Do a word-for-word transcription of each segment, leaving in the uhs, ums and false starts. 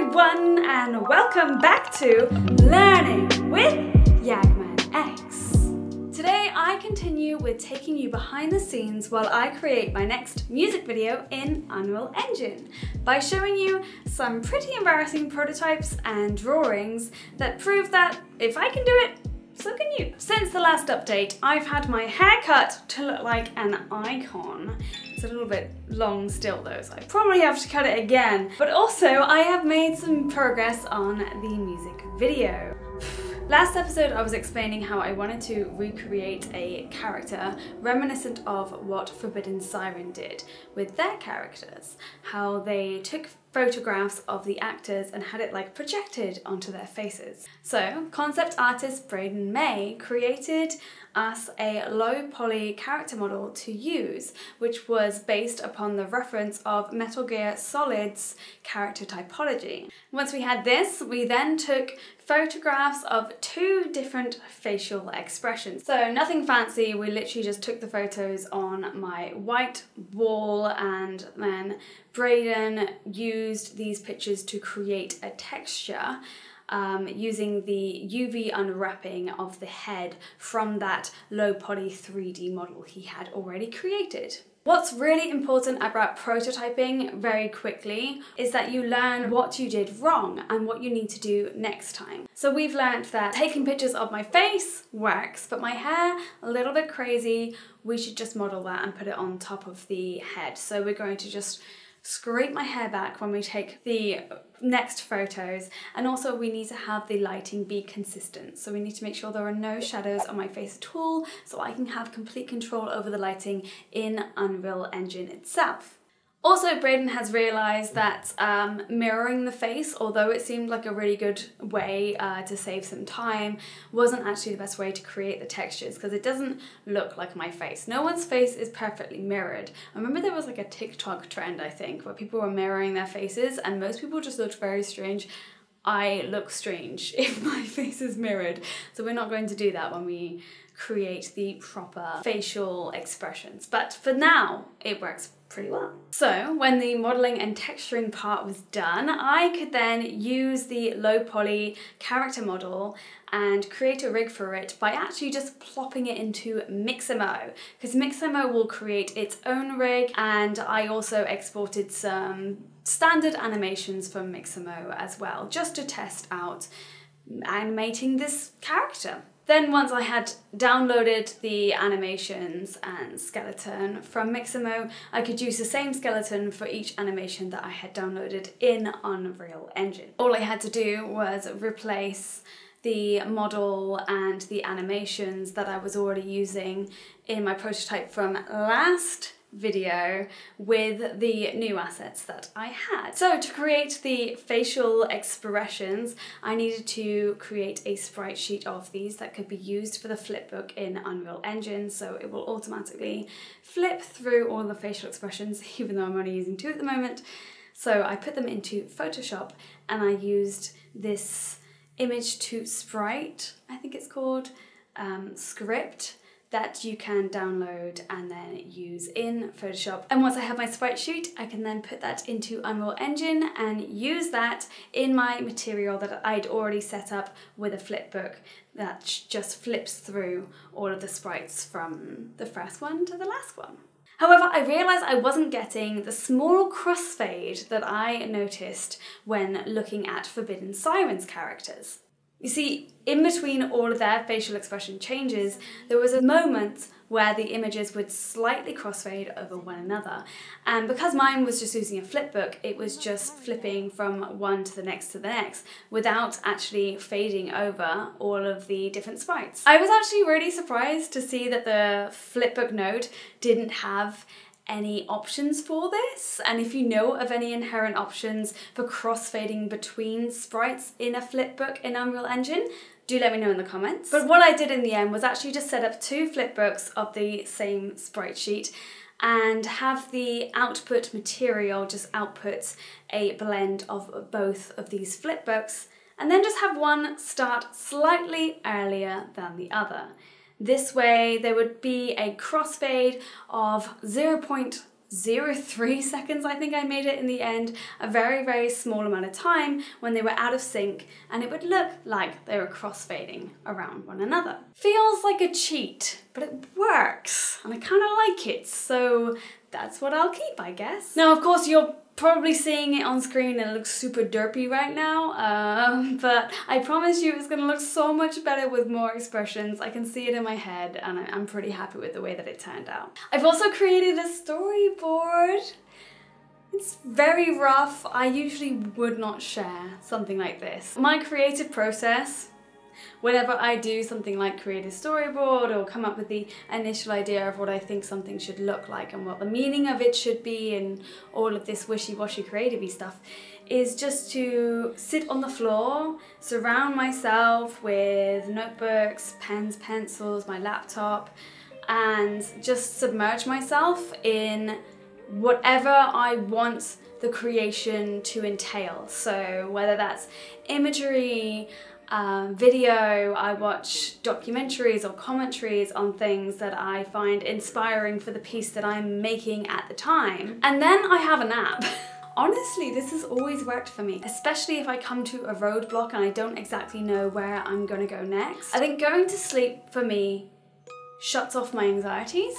everyone, and welcome back to Learning with Yagman X. Today I continue with taking you behind the scenes while I create my next music video in Unreal Engine by showing you some pretty embarrassing prototypes and drawings that prove that if I can do it, so can you. Since the last update, I've had my hair cut to look like an icon. It's a little bit long still though, so I probably have to cut it again. But also, I have made some progress on the music video. Last episode, I was explaining how I wanted to recreate a character reminiscent of what Forbidden Siren did with their characters. How they took photographs of the actors and had it like projected onto their faces. So, concept artist Braden May created us a low poly character model to use, which was based upon the reference of Metal Gear Solid's character typology. Once we had this, we then took photographs of two different facial expressions. So nothing fancy, we literally just took the photos on my white wall, and then Braden used these pictures to create a texture um, using the U V unwrapping of the head from that low poly three D model he had already created. What's really important about prototyping very quickly is that you learn what you did wrong and what you need to do next time. So we've learned that taking pictures of my face works, but my hair, a little bit crazy, we should just model that and put it on top of the head. So we're going to just scrape my hair back when we take the next photos, and also we need to have the lighting be consistent, so we need to make sure there are no shadows on my face at all so I can have complete control over the lighting in Unreal Engine itself. Also, Braden has realised that um, mirroring the face, although it seemed like a really good way uh, to save some time, wasn't actually the best way to create the textures, because it doesn't look like my face. No one's face is perfectly mirrored. I remember there was like a TikTok trend, I think, where people were mirroring their faces, and most people just looked very strange. I look strange if my face is mirrored, so we're not going to do that when we create the proper facial expressions. But for now, it works pretty well. So when the modeling and texturing part was done, I could then use the low poly character model and create a rig for it by actually just plopping it into Mixamo, because Mixamo will create its own rig, and I also exported some standard animations from Mixamo as well, just to test out animating this character. Then once I had downloaded the animations and skeleton from Mixamo, I could use the same skeleton for each animation that I had downloaded in Unreal Engine. All I had to do was replace the model and the animations that I was already using in my prototype from last video with the new assets that I had. So to create the facial expressions, I needed to create a sprite sheet of these that could be used for the flipbook in Unreal Engine, so it will automatically flip through all the facial expressions, even though I'm only using two at the moment. So I put them into Photoshop, and I used this image to sprite, I think it's called, um, script, that you can download and then use in Photoshop. And once I have my sprite sheet, I can then put that into Unreal Engine and use that in my material that I'd already set up with a flipbook that just flips through all of the sprites from the first one to the last one. However, I realised I wasn't getting the small crossfade that I noticed when looking at Forbidden Siren's characters. You see, in between all of their facial expression changes, there was a moment where the images would slightly crossfade over one another. And because mine was just using a flipbook, it was just flipping from one to the next to the next without actually fading over all of the different sprites. I was actually really surprised to see that the flipbook node didn't have any options for this, and if you know of any inherent options for crossfading between sprites in a flipbook in Unreal Engine, do let me know in the comments. But what I did in the end was actually just set up two flipbooks of the same sprite sheet and have the output material just output a blend of both of these flipbooks, and then just have one start slightly earlier than the other. This way there would be a crossfade of 0.0 zero point zero three seconds, I think I made it in the end, a very, very small amount of time when they were out of sync, and it would look like they were crossfading around one another. Feels like a cheat, but it works, and I kind of like it, so that's what I'll keep, I guess. Now, of course, you're probably seeing it on screen and it looks super derpy right now, um, but I promise you it's gonna look so much better with more expressions. I can see it in my head and I'm pretty happy with the way that it turned out. I've also created a storyboard. It's very rough. I usually would not share something like this. My creative process, whenever I do something like create a storyboard or come up with the initial idea of what I think something should look like and what the meaning of it should be and all of this wishy-washy creative-y stuff, is just to sit on the floor, surround myself with notebooks, pens, pencils, my laptop, and just submerge myself in whatever I want the creation to entail. So whether that's imagery, Um, video, I watch documentaries or commentaries on things that I find inspiring for the piece that I'm making at the time. And then I have a nap. Honestly, this has always worked for me, especially if I come to a roadblock and I don't exactly know where I'm gonna go next. I think going to sleep for me shuts off my anxieties.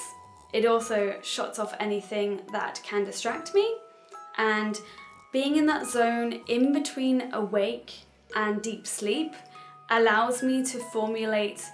It also shuts off anything that can distract me. And being in that zone in between awake and deep sleep allows me to formulate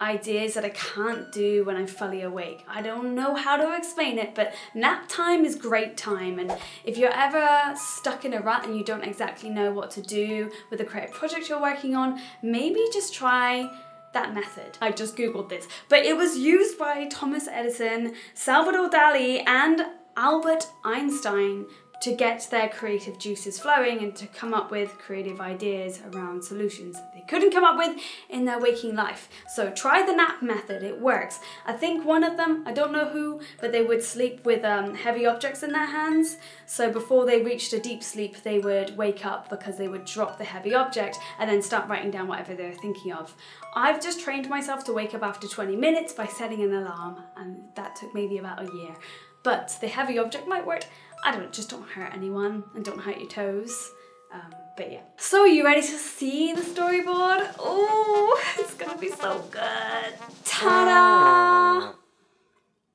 ideas that I can't do when I'm fully awake. I don't know how to explain it, but nap time is great time, and if you're ever stuck in a rut and you don't exactly know what to do with a creative project you're working on, maybe just try that method. I just Googled this, but it was used by Thomas Edison, Salvador Dali, and Albert Einstein to get their creative juices flowing and to come up with creative ideas around solutions that they couldn't come up with in their waking life. So try the nap method, it works. I think one of them, I don't know who, but they would sleep with um, heavy objects in their hands. So before they reached a deep sleep, they would wake up because they would drop the heavy object and then start writing down whatever they were thinking of. I've just trained myself to wake up after twenty minutes by setting an alarm, and that took maybe about a year. But the heavy object might work. I don't know, just don't hurt anyone and don't hurt your toes. Um, but yeah. So are you ready to see the storyboard? Oh, it's gonna be so good. Ta-da!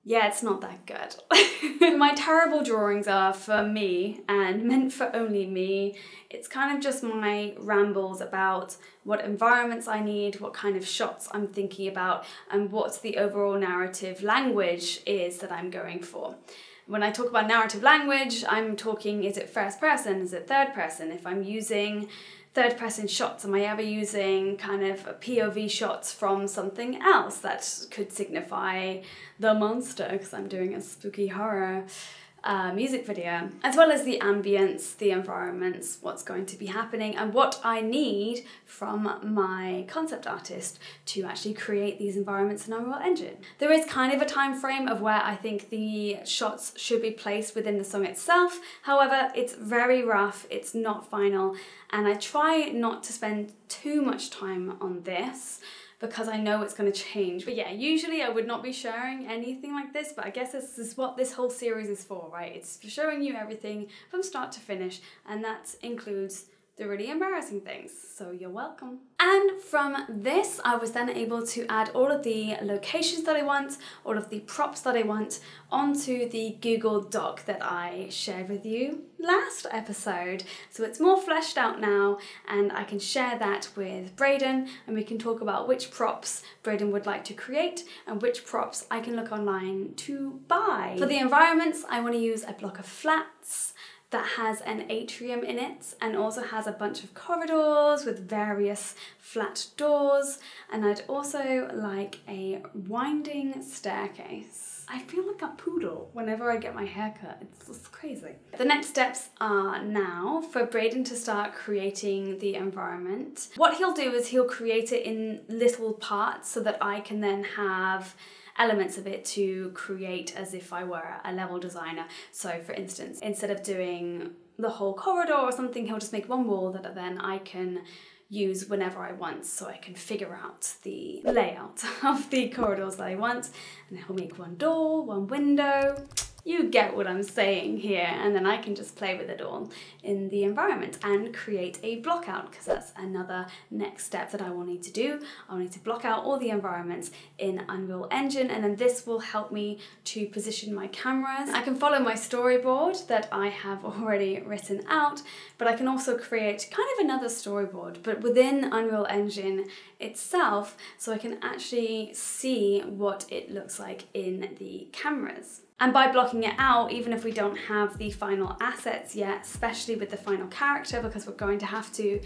Yeah, it's not that good. My terrible drawings are for me and meant for only me. It's kind of just my rambles about what environments I need, what kind of shots I'm thinking about, and what the overall narrative language is that I'm going for. When I talk about narrative language, I'm talking, is it first person, is it third person? If I'm using third person shots, am I ever using kind of P O V shots from something else that could signify the monster, because I'm doing a spooky horror uh, music video, as well as the ambience, the environments, what's going to be happening, and what I need from my concept artist to actually create these environments in Unreal Engine. There is kind of a time frame of where I think the shots should be placed within the song itself. However, it's very rough, it's not final, and I try not to spend too much time on this, because I know it's going to change. But yeah, usually I would not be sharing anything like this, but I guess this is what this whole series is for, right? It's for showing you everything from start to finish, and that includes the really embarrassing things, so you're welcome. And from this, I was then able to add all of the locations that I want, all of the props that I want, onto the Google Doc that I shared with you last episode. So it's more fleshed out now, and I can share that with Braden, and we can talk about which props Braden would like to create and which props I can look online to buy. For the environments, I want to use a block of flats that has an atrium in it and also has a bunch of corridors with various flat doors, and I'd also like a winding staircase. I feel like a poodle whenever I get my hair cut, it's just crazy. The next steps are now for Braden to start creating the environment. What he'll do is he'll create it in little parts so that I can then have elements of it to create as if I were a level designer. So for instance, instead of doing the whole corridor or something, he'll just make one wall that then I can use whenever I want, so I can figure out the layout of the corridors that I want. And he'll make one door, one window, You get what I'm saying here, and then I can just play with it all in the environment and create a block out, because that's another next step that I will need to do. I'll need to block out all the environments in Unreal Engine, and then this will help me to position my cameras. I can follow my storyboard that I have already written out, but I can also create kind of another storyboard, but within Unreal Engine itself, so I can actually see what it looks like in the cameras. And by blocking it out, even if we don't have the final assets yet, especially with the final character, because we're going to have to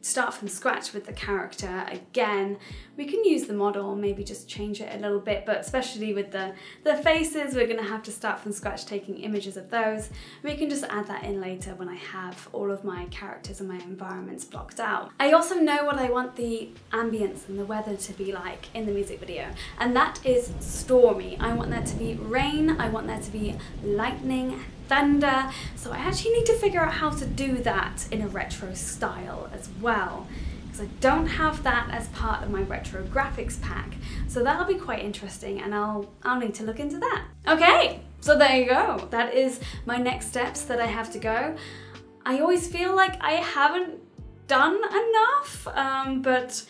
start from scratch with the character again, we can use the model, maybe just change it a little bit, but especially with the, the faces, we're gonna have to start from scratch taking images of those. We can just add that in later when I have all of my characters and my environments blocked out. I also know what I want the ambience and the weather to be like in the music video, and that is stormy. I want there to be rain, I want there to be lightning, thunder, so I actually need to figure out how to do that in a retro style as well, because I don't have that as part of my retro graphics pack, so that'll be quite interesting, and I'll, I'll need to look into that. Okay, so there you go. That is my next steps that I have to go. I always feel like I haven't done enough, um, but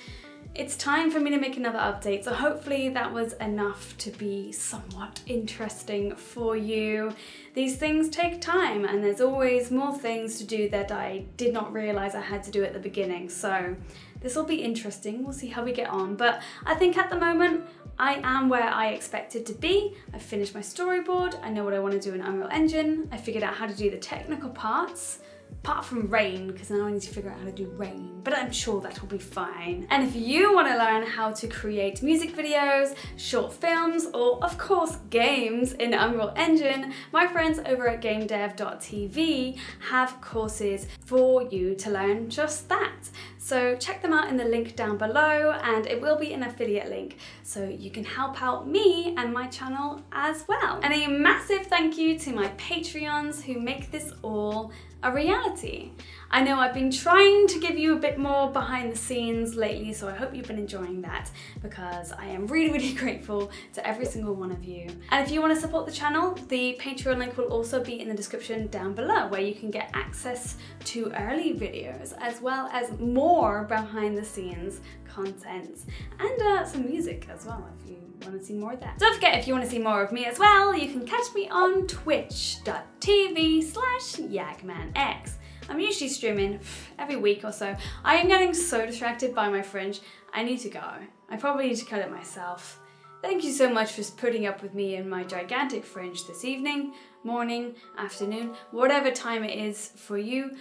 it's time for me to make another update, so hopefully that was enough to be somewhat interesting for you. These things take time, and there's always more things to do that I did not realize I had to do at the beginning, so this will be interesting. We'll see how we get on, but I think at the moment I am where I expected to be. I finished my storyboard, I know what I want to do in Unreal Engine, I figured out how to do the technical parts, apart from rain, because now I need to figure out how to do rain, but I'm sure that'll be fine. And if you want to learn how to create music videos, short films, or of course games in Unreal Engine, my friends over at game dev dot t v have courses for you to learn just that. So check them out in the link down below, and it will be an affiliate link, so you can help out me and my channel as well. And a massive thank you to my Patreons who make this all a reality. I know I've been trying to give you a bit more behind the scenes lately, so I hope you've been enjoying that, because I am really, really grateful to every single one of you. And if you want to support the channel, the Patreon link will also be in the description down below, where you can get access to early videos, as well as more behind the scenes content, and uh, some music as well, if you want to see more of that. Don't forget, if you want to see more of me as well, you can catch me on twitch dot t v slash Yagman X. I'm usually streaming every week or so. I am getting so distracted by my fringe. I need to go. I probably need to cut it myself. Thank you so much for putting up with me and my gigantic fringe this evening, morning, afternoon, whatever time it is for you,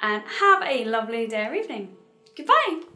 and have a lovely day or evening. Goodbye!